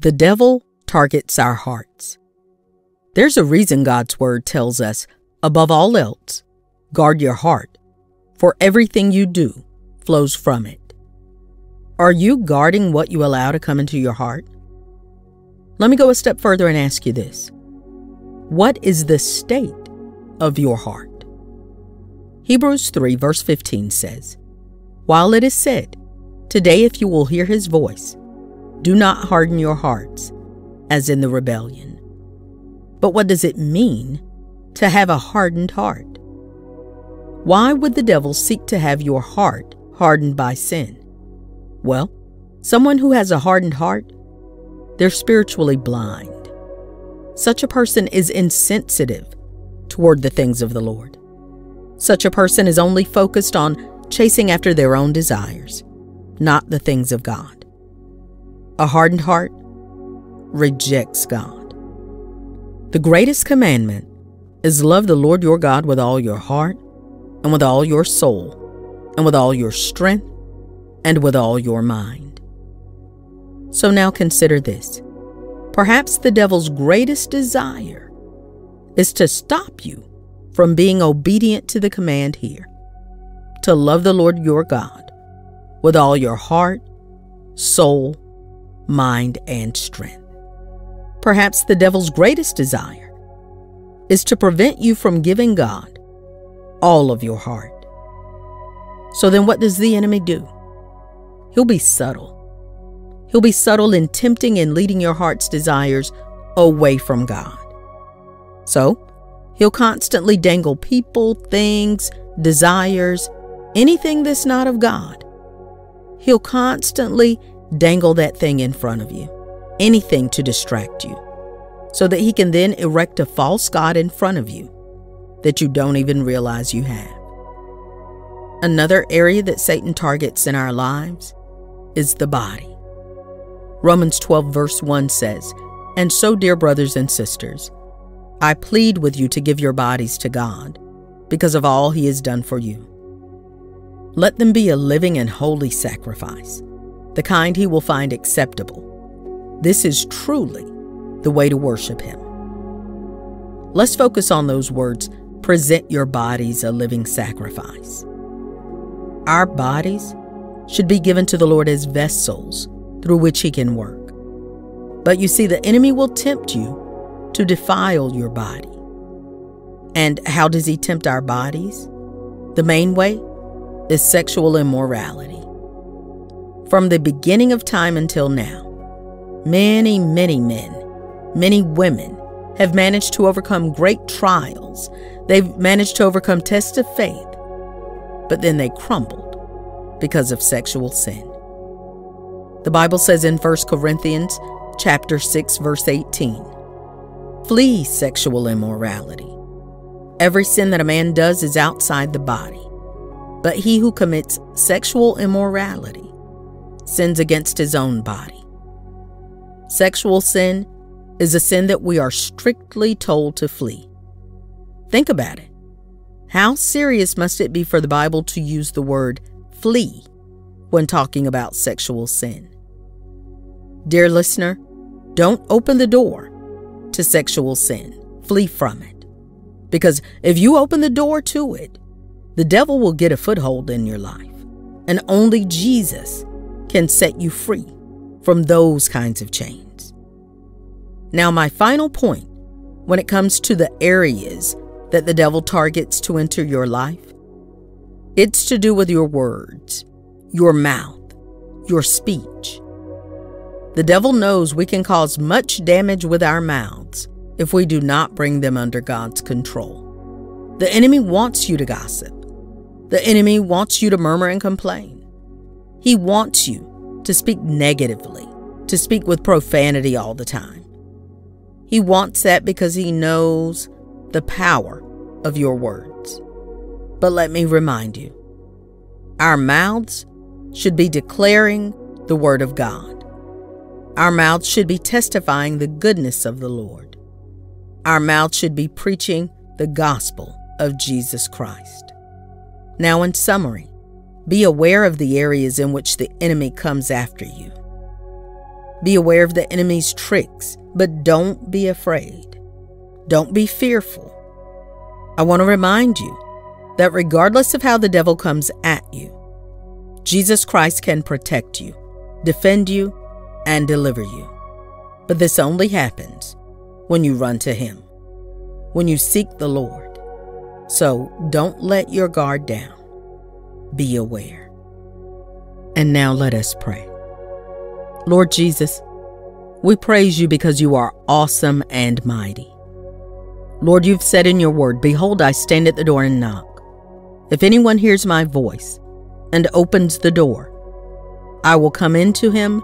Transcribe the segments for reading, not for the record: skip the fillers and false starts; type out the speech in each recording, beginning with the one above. The devil targets our hearts. There's a reason God's word tells us, above all else, guard your heart, for everything you do flows from it. Are you guarding what you allow to come into your heart? Let me go a step further and ask you this. What is the state of your heart? Hebrews 3 verse 15 says, "While it is said, today if you will hear his voice, do not harden your hearts as in the rebellion." But what does it mean to have a hardened heart? Why would the devil seek to have your heart hardened by sin? Well, someone who has a hardened heart, they're spiritually blind. Such a person is insensitive toward the things of the Lord. Such a person is only focused on chasing after their own desires, not the things of God. A hardened heart rejects God. The greatest commandment is love the Lord your God with all your heart, and with all your soul, and with all your strength, and with all your mind. So now consider this. Perhaps the devil's greatest desire is to stop you from being obedient to the command here, to love the Lord your God with all your heart, soul, mind, and strength. Perhaps the devil's greatest desire is to prevent you from giving God all of your heart. So then what does the enemy do? He'll be subtle. He'll be subtle in tempting and leading your heart's desires away from God. So he'll constantly dangle people, things, desires, anything that's not of God. He'll constantly dangle that thing in front of you, anything to distract you, so that he can then erect a false god in front of you that you don't even realize you have. Another area that Satan targets in our lives is the body. Romans 12 verse 1 says, "And so, dear brothers and sisters, I plead with you to give your bodies to God because of all he has done for you. Let them be a living and holy sacrifice, the kind he will find acceptable. This is truly the way to worship him." Let's focus on those words, "present your bodies a living sacrifice." Our bodies should be given to the Lord as vessels through which he can work. But you see, the enemy will tempt you to defile your body. And how does he tempt our bodies? The main way is sexual immorality. From the beginning of time until now, many, many men, many women have managed to overcome great trials. They've managed to overcome tests of faith, but then they crumbled because of sexual sin. The Bible says in 1 Corinthians chapter 6, verse 18, "Flee sexual immorality. Every sin that a man does is outside the body, but he who commits sexual immorality sins against his own body." Sexual sin is a sin that we are strictly told to flee. Think about it. How serious must it be for the Bible to use the word "flee" when talking about sexual sin? Dear listener, don't open the door to sexual sin. Flee from it. Because if you open the door to it, the devil will get a foothold in your life. And only Jesus can set you free from those kinds of chains. Now, my final point when it comes to the areas that the devil targets to enter your life, it's to do with your words, your mouth, your speech. The devil knows we can cause much damage with our mouths if we do not bring them under God's control. The enemy wants you to gossip. The enemy wants you to murmur and complain. He wants you to speak negatively, to speak with profanity all the time. He wants that because he knows the power of your words. But let me remind you, our mouths should be declaring the word of God. Our mouths should be testifying the goodness of the Lord. Our mouths should be preaching the gospel of Jesus Christ. Now, in summary, be aware of the areas in which the enemy comes after you. Be aware of the enemy's tricks, but don't be afraid. Don't be fearful. I want to remind you that regardless of how the devil comes at you, Jesus Christ can protect you, defend you, and deliver you. But this only happens when you run to Him, when you seek the Lord. So don't let your guard down. Be aware. And now let us pray. Lord Jesus, we praise you because you are awesome and mighty. Lord, you've said in your word, "Behold, I stand at the door and knock. If anyone hears my voice and opens the door, I will come into him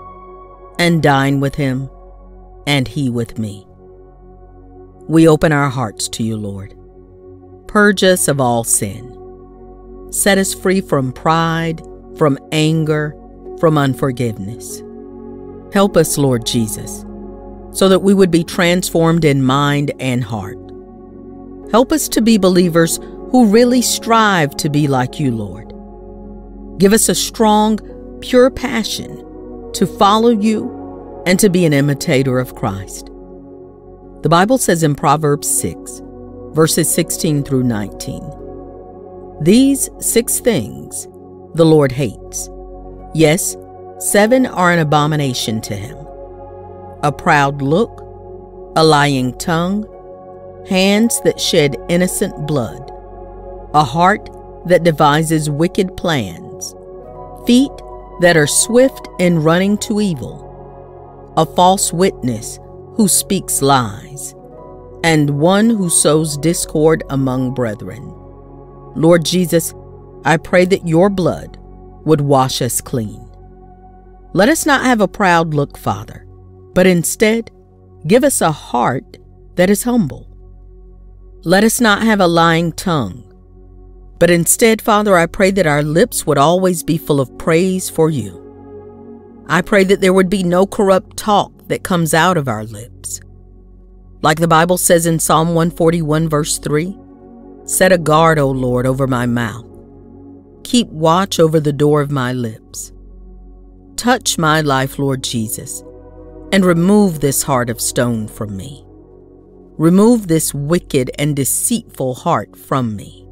and dine with him, and he with me." We open our hearts to you, Lord. Purge us of all sin. Set us free from pride, from anger, from unforgiveness. Help us, Lord Jesus, so that we would be transformed in mind and heart. Help us to be believers who really strive to be like you, Lord. Give us a strong, pure passion to follow you and to be an imitator of Christ. The Bible says in Proverbs 6, verses 16 through 19, "These 6 things the Lord hates. Yes, 7 are an abomination to him: a proud look, a lying tongue, hands that shed innocent blood, a heart that devises wicked plans, feet that are swift in running to evil, a false witness who speaks lies, and one who sows discord among brethren." Lord Jesus, I pray that your blood would wash us clean. Let us not have a proud look, Father, but instead give us a heart that is humble. Let us not have a lying tongue, but instead, Father, I pray that our lips would always be full of praise for you. I pray that there would be no corrupt talk that comes out of our lips. Like the Bible says in Psalm 141, verse 3, "Set a guard, O Lord, over my mouth. Keep watch over the door of my lips." Touch my life, Lord Jesus, and remove this heart of stone from me. Remove this wicked and deceitful heart from me.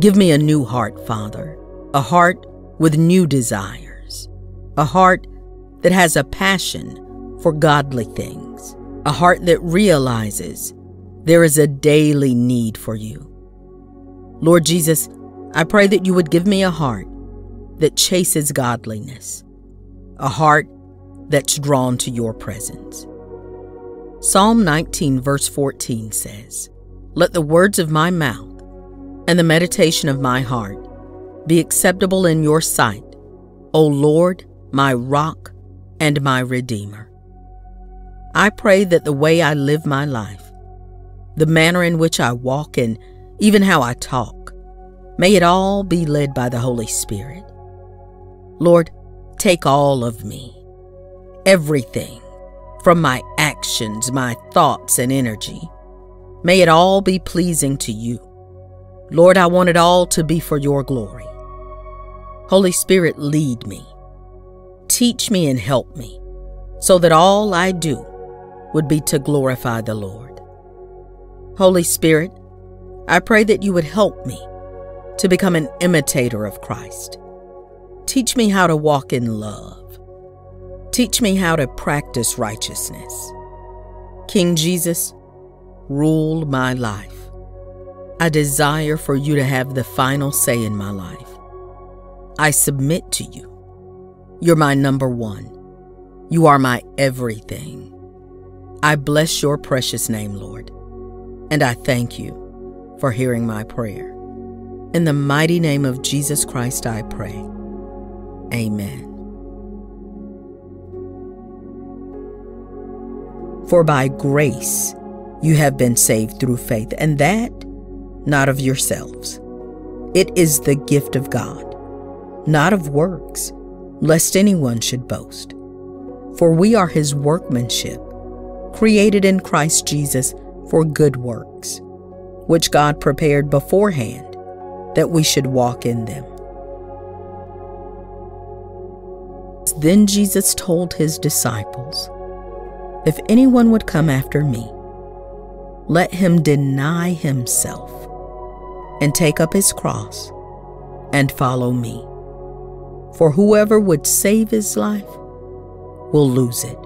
Give me a new heart, Father, a heart with new desires, a heart that has a passion for godly things, a heart that realizes there is a daily need for you. Lord Jesus, I pray that you would give me a heart that chases godliness, a heart that's drawn to your presence. Psalm 19, verse 14 says, "Let the words of my mouth and the meditation of my heart be acceptable in your sight, O Lord, my rock and my redeemer." I pray that the way I live my life, the manner in which I walk, and even how I talk, may it all be led by the Holy Spirit. Lord, take all of me, everything from my actions, my thoughts, and energy. May it all be pleasing to you. Lord, I want it all to be for your glory. Holy Spirit, lead me. Teach me and help me so that all I do would be to glorify the Lord. Holy Spirit, I pray that you would help me to become an imitator of Christ. Teach me how to walk in love. Teach me how to practice righteousness. King Jesus, rule my life. I desire for you to have the final say in my life. I submit to you. You're my number one. You are my everything. I bless your precious name, Lord, and I thank you for hearing my prayer. In the mighty name of Jesus Christ, I pray. Amen. For by grace you have been saved through faith, and that not of yourselves. It is the gift of God, not of works, lest anyone should boast. For we are his workmanship, created in Christ Jesus for good works, which God prepared beforehand that we should walk in them. Then Jesus told his disciples, "If anyone would come after me, let him deny himself and take up his cross and follow me. For whoever would save his life will lose it,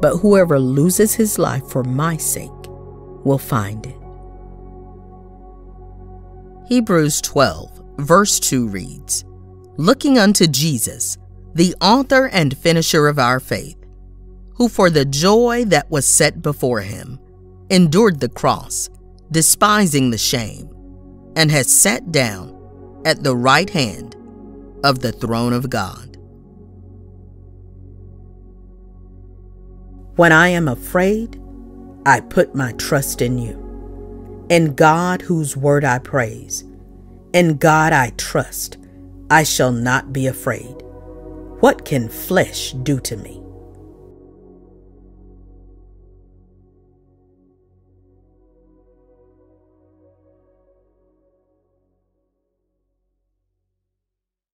but whoever loses his life for my sake will find it." Hebrews 12, verse 2 reads, "Looking unto Jesus, the author and finisher of our faith, who for the joy that was set before him endured the cross, despising the shame, and has sat down at the right hand of the throne of God." When I am afraid, I put my trust in you, in God whose word I praise. In God I trust, I shall not be afraid. What can flesh do to me?